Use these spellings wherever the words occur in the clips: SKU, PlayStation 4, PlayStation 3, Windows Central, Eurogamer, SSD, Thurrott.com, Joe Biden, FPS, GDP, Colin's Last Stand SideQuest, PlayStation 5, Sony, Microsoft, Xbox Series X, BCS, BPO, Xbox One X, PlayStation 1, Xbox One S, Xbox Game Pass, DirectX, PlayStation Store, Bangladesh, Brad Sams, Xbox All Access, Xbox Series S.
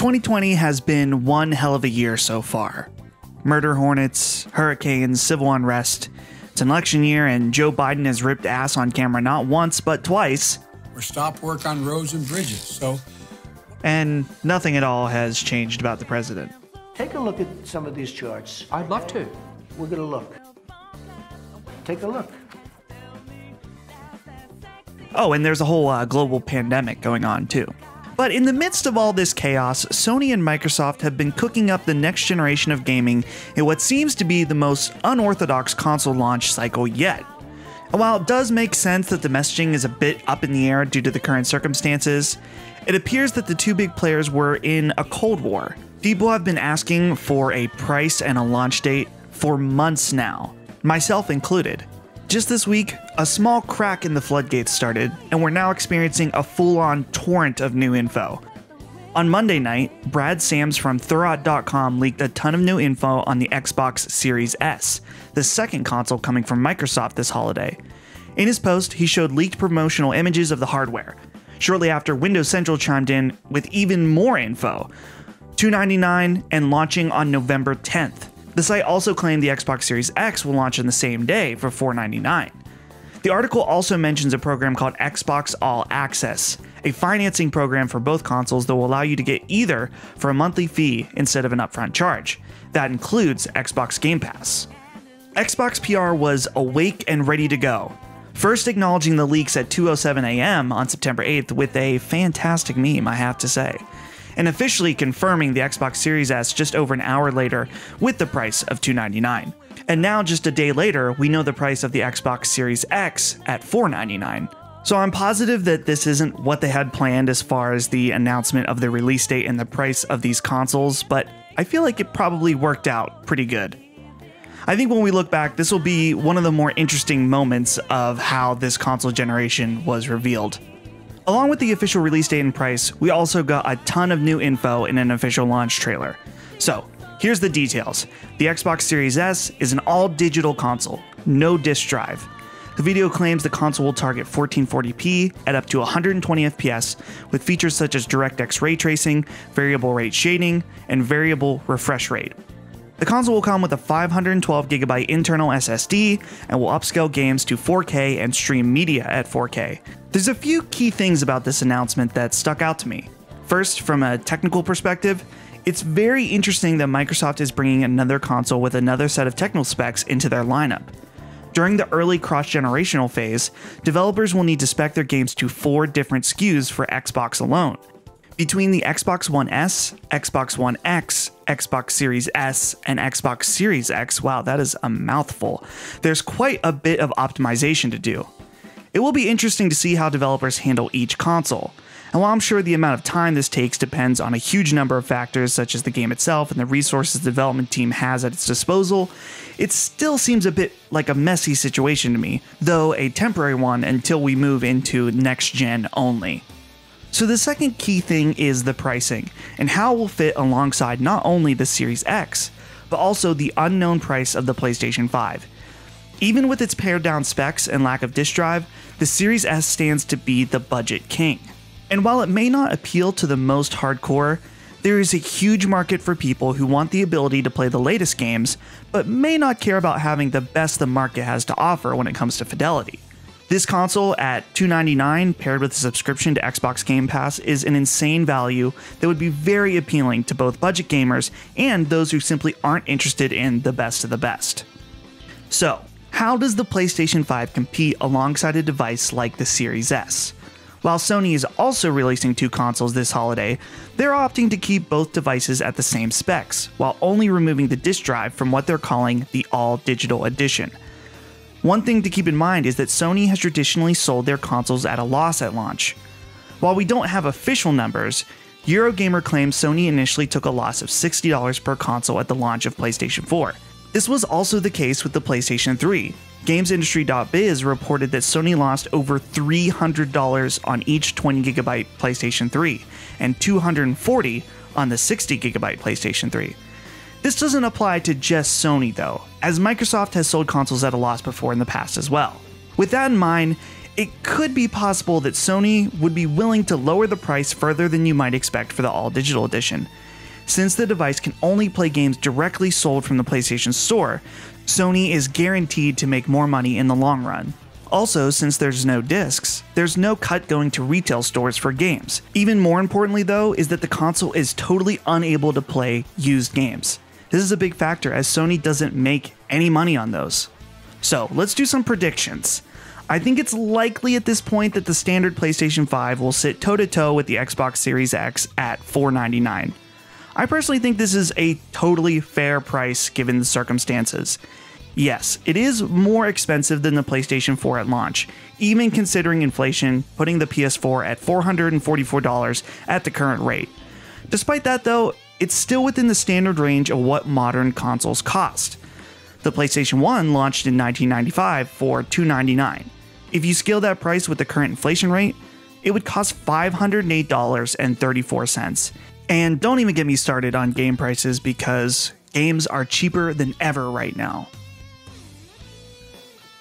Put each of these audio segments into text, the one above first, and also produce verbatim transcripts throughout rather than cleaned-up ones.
twenty twenty has been one hell of a year so far. Murder hornets, hurricanes, civil unrest. It's an election year and Joe Biden has ripped ass on camera not once, but twice. Or stop work on roads and bridges, so. And nothing at all has changed about the president. Take a look at some of these charts. I'd love to. We're gonna look. Take a look. Oh, and there's a whole uh, global pandemic going on too. But in the midst of all this chaos, Sony and Microsoft have been cooking up the next generation of gaming in what seems to be the most unorthodox console launch cycle yet. And while it does make sense that the messaging is a bit up in the air due to the current circumstances, it appears that the two big players were in a Cold War. People have been asking for a price and a launch date for months now, myself included. Just this week, a small crack in the floodgates started, and we're now experiencing a full-on torrent of new info. On Monday night, Brad Sams from Thurrott dot com leaked a ton of new info on the Xbox Series S, the second console coming from Microsoft this holiday. In his post, he showed leaked promotional images of the hardware. Shortly after, Windows Central chimed in with even more info, two hundred ninety-nine dollars and launching on November tenth. The site also claimed the Xbox Series X will launch on the same day for four hundred ninety-nine dollars. The article also mentions a program called Xbox All Access, a financing program for both consoles that will allow you to get either for a monthly fee instead of an upfront charge. That includes Xbox Game Pass. Xbox P R was awake and ready to go, first acknowledging the leaks at two oh seven a m on September eighth with a fantastic meme, I have to say, and officially confirming the Xbox Series S just over an hour later with the price of two hundred ninety-nine dollars. And now just a day later, we know the price of the Xbox Series X at four hundred ninety-nine dollars. So I'm positive that this isn't what they had planned as far as the announcement of the release date and the price of these consoles, but I feel like it probably worked out pretty good. I think when we look back, this will be one of the more interesting moments of how this console generation was revealed. Along with the official release date and price, we also got a ton of new info in an official launch trailer. So, here's the details. The Xbox Series S is an all-digital console, no disk drive. The video claims the console will target fourteen forty p at up to one hundred twenty F P S with features such as DirectX ray tracing, variable rate shading, and variable refresh rate. The console will come with a five hundred twelve gigabyte internal S S D and will upscale games to four K and stream media at four K. There's a few key things about this announcement that stuck out to me. First, from a technical perspective, it's very interesting that Microsoft is bringing another console with another set of technical specs into their lineup. During the early cross-generational phase, developers will need to spec their games to four different S K Us for Xbox alone. Between the Xbox One S, Xbox One X, Xbox Series S, and Xbox Series X, wow, that is a mouthful, there's quite a bit of optimization to do. It will be interesting to see how developers handle each console, and while I'm sure the amount of time this takes depends on a huge number of factors such as the game itself and the resources the development team has at its disposal, it still seems a bit like a messy situation to me, though a temporary one until we move into next gen only. So the second key thing is the pricing, and how it will fit alongside not only the Series X, but also the unknown price of the PlayStation five. Even with its pared down specs and lack of disk drive, the Series S stands to be the budget king. And while it may not appeal to the most hardcore, there is a huge market for people who want the ability to play the latest games, but may not care about having the best the market has to offer when it comes to fidelity. This console at two hundred ninety-nine dollars paired with a subscription to Xbox Game Pass is an insane value that would be very appealing to both budget gamers and those who simply aren't interested in the best of the best. So, how does the PlayStation five compete alongside a device like the Series S? While Sony is also releasing two consoles this holiday, they're opting to keep both devices at the same specs, while only removing the disk drive from what they're calling the all-digital edition. One thing to keep in mind is that Sony has traditionally sold their consoles at a loss at launch. While we don't have official numbers, Eurogamer claims Sony initially took a loss of sixty dollars per console at the launch of PlayStation four. This was also the case with the PlayStation three. Games Industry dot biz reported that Sony lost over three hundred dollars on each twenty gigabyte PlayStation three and two hundred forty dollars on the sixty gigabyte PlayStation three. This doesn't apply to just Sony though, as Microsoft has sold consoles at a loss before in the past as well. With that in mind, it could be possible that Sony would be willing to lower the price further than you might expect for the all-digital edition. Since the device can only play games directly sold from the PlayStation Store, Sony is guaranteed to make more money in the long run. Also, since there's no discs, there's no cut going to retail stores for games. Even more importantly though, is that the console is totally unable to play used games. This is a big factor as Sony doesn't make any money on those. So let's do some predictions. I think it's likely at this point that the standard PlayStation five will sit toe-to-toe with the Xbox Series X at four hundred ninety-nine dollars. I personally think this is a totally fair price given the circumstances. Yes, it is more expensive than the PlayStation four at launch, even considering inflation, putting the P S four at four hundred forty-four dollars at the current rate. Despite that though, it's still within the standard range of what modern consoles cost. The PlayStation one launched in nineteen ninety-five for two hundred ninety-nine dollars. If you scale that price with the current inflation rate, it would cost five hundred eight dollars and thirty-four cents. And don't even get me started on game prices because games are cheaper than ever right now.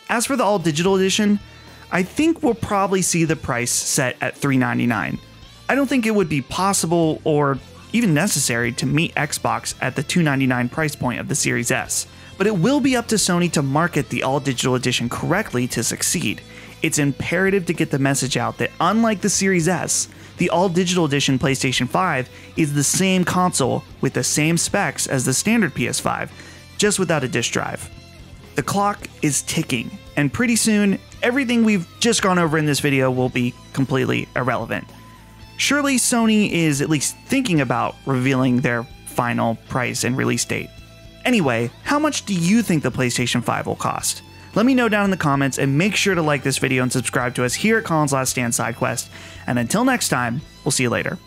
As for the all-digital edition, I think we'll probably see the price set at three hundred ninety-nine dollars. I don't think it would be possible or even necessary to meet Xbox at the two hundred ninety-nine dollars price point of the Series S, but it will be up to Sony to market the all-digital edition correctly to succeed. It's imperative to get the message out that unlike the Series S, the all-digital edition PlayStation five is the same console with the same specs as the standard P S five, just without a disc drive. The clock is ticking, and pretty soon, everything we've just gone over in this video will be completely irrelevant. Surely Sony is at least thinking about revealing their final price and release date. Anyway, how much do you think the PlayStation five will cost? Let me know down in the comments, and make sure to like this video and subscribe to us here at Colin's Last Stand SideQuest. And until next time, we'll see you later.